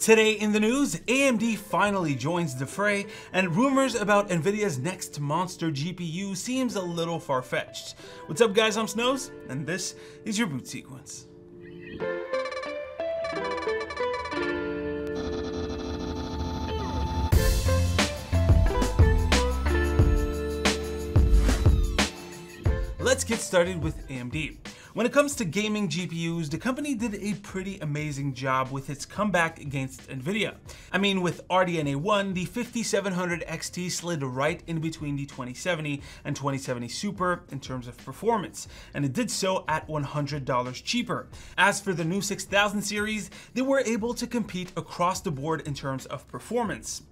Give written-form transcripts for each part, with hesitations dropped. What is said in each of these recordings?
Today in the news, AMD finally joins the fray, and rumors about Nvidia's next monster GPU seems a little far-fetched. What's up guys, I'm Snows, and this is your Boot Sequence. Let's get started with AMD. When it comes to gaming GPUs, the company did a pretty amazing job with its comeback against Nvidia. I mean, with RDNA 1, the 5700 XT slid right in between the 2070 and 2070 Super in terms of performance, and it did so at $100 cheaper. As for the new 6000 series, they were able to compete across the board in terms of performance.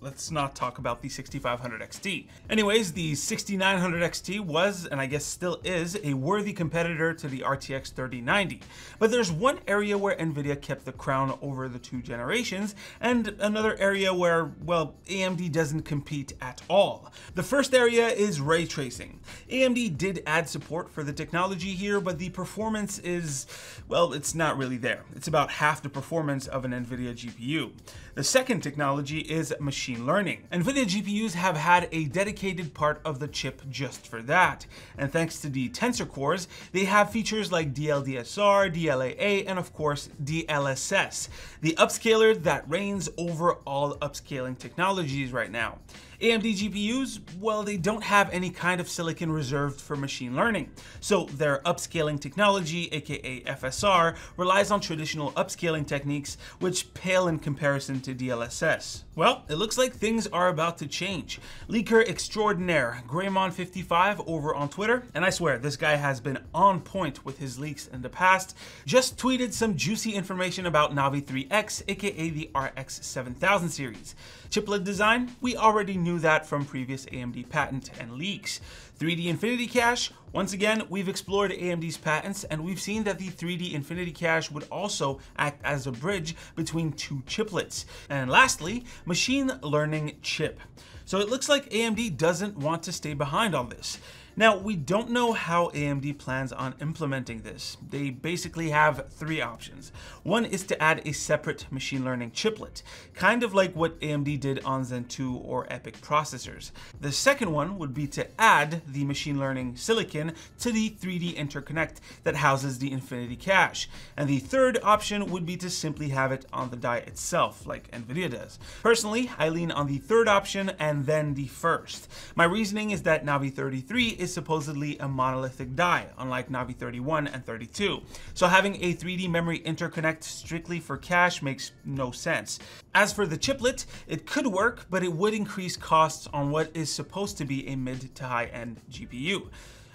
Let's not talk about the 6500 XT. Anyways, the 6900 XT was, and I guess still is, a worthy competitor to the RTX 3090. But there's one area where Nvidia kept the crown over the two generations, and another area where, well, AMD doesn't compete at all. The first area is ray tracing. AMD did add support for the technology here, but the performance is, well, it's not really there. It's about half the performance of an Nvidia GPU. The second technology is machine learning. Nvidia GPUs have had a dedicated part of the chip just for that, and thanks to the Tensor Cores, they have features like DLDSR, DLAA, and of course DLSS, the upscaler that reigns over all upscaling technologies right now. AMD GPUs, well, they don't have any kind of silicon reserved for machine learning, so their upscaling technology, aka FSR, relies on traditional upscaling techniques which pale in comparison to DLSS. Well, it looks like things are about to change. Leaker extraordinaire Greymon55 over on Twitter, and I swear this guy has been on point with his leaks in the past, just tweeted some juicy information about Navi 3X, aka the RX 7000 series. Chiplet design, we already knew that from previous AMD patent and leaks. 3D Infinity Cache, once again, we've explored AMD's patents and we've seen that the 3D Infinity Cache would also act as a bridge between two chiplets. And lastly, machine learning chip. So it looks like AMD doesn't want to stay behind on this. Now, we don't know how AMD plans on implementing this. They basically have three options. One is to add a separate machine learning chiplet, kind of like what AMD did on Zen 2 or EPYC processors. The second one would be to add the machine learning silicon to the 3D interconnect that houses the Infinity Cache. And the third option would be to simply have it on the die itself, like Nvidia does. Personally, I lean on the third option and then the first. My reasoning is that Navi 33 is supposedly a monolithic die, unlike Navi 31 and 32. So having a 3D memory interconnect strictly for cache makes no sense. As for the chiplet, it could work, but it would increase costs on what is supposed to be a mid to high-end GPU.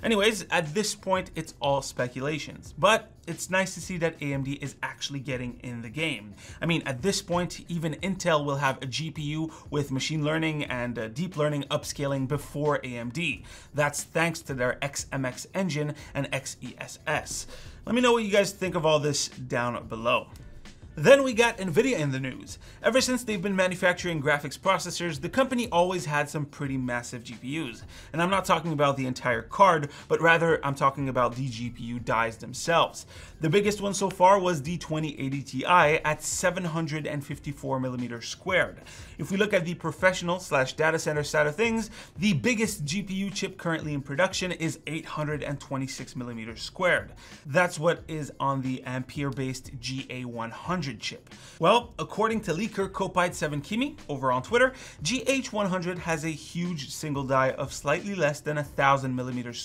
Anyways, at this point, it's all speculations, but it's nice to see that AMD is actually getting in the game. I mean, at this point, even Intel will have a GPU with machine learning and deep learning upscaling before AMD. That's thanks to their XMX engine and XESS. Let me know what you guys think of all this down below. Then we got Nvidia in the news. Ever since they've been manufacturing graphics processors, the company always had some pretty massive GPUs. And I'm not talking about the entire card, but rather I'm talking about the GPU dies themselves. The biggest one so far was the 2080 Ti at 754mm². If we look at the professional / data center side of things, the biggest GPU chip currently in production is 826mm². That's what is on the Ampere-based GA100. Chip. Well, according to leaker Kopite7kimi over on Twitter, GH100 has a huge single die of slightly less than 1000mm².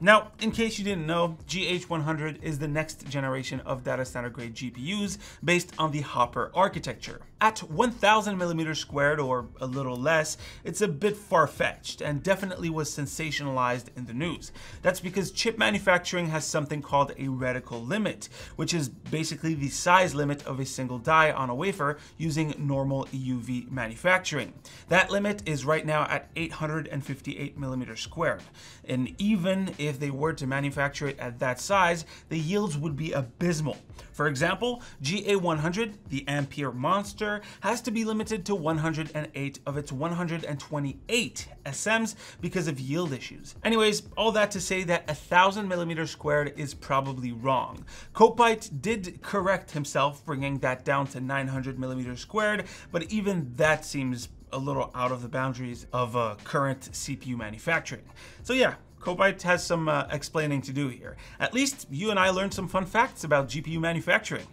Now, in case you didn't know, GH100 is the next generation of data center grade GPUs based on the Hopper architecture. At 1000mm² or a little less, it's a bit far-fetched and definitely was sensationalized in the news. That's because chip manufacturing has something called a reticle limit, which is basically the size limit of a single die on a wafer using normal EUV manufacturing. That limit is right now at 858mm², and even if they were to manufacture it at that size, the yields would be abysmal. For example, GA100, the Ampere monster, has to be limited to 108 of its 128 SMs because of yield issues. Anyways, all that to say that 1000mm² is probably wrong. Kopite did correct himself, bringing that down to 900mm², but even that seems a little out of the boundaries of current CPU manufacturing. So yeah, Kopite has some explaining to do here. At least you and I learned some fun facts about GPU manufacturing.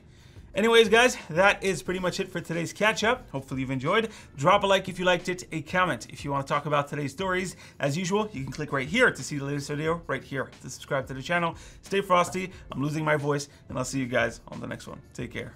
Anyways, guys, that is pretty much it for today's catch-up. Hopefully you've enjoyed. Drop a like if you liked it, a comment if you want to talk about today's stories. As usual, you can click right here to see the latest video, right here to subscribe to the channel. Stay frosty. I'm losing my voice, and I'll see you guys on the next one. Take care.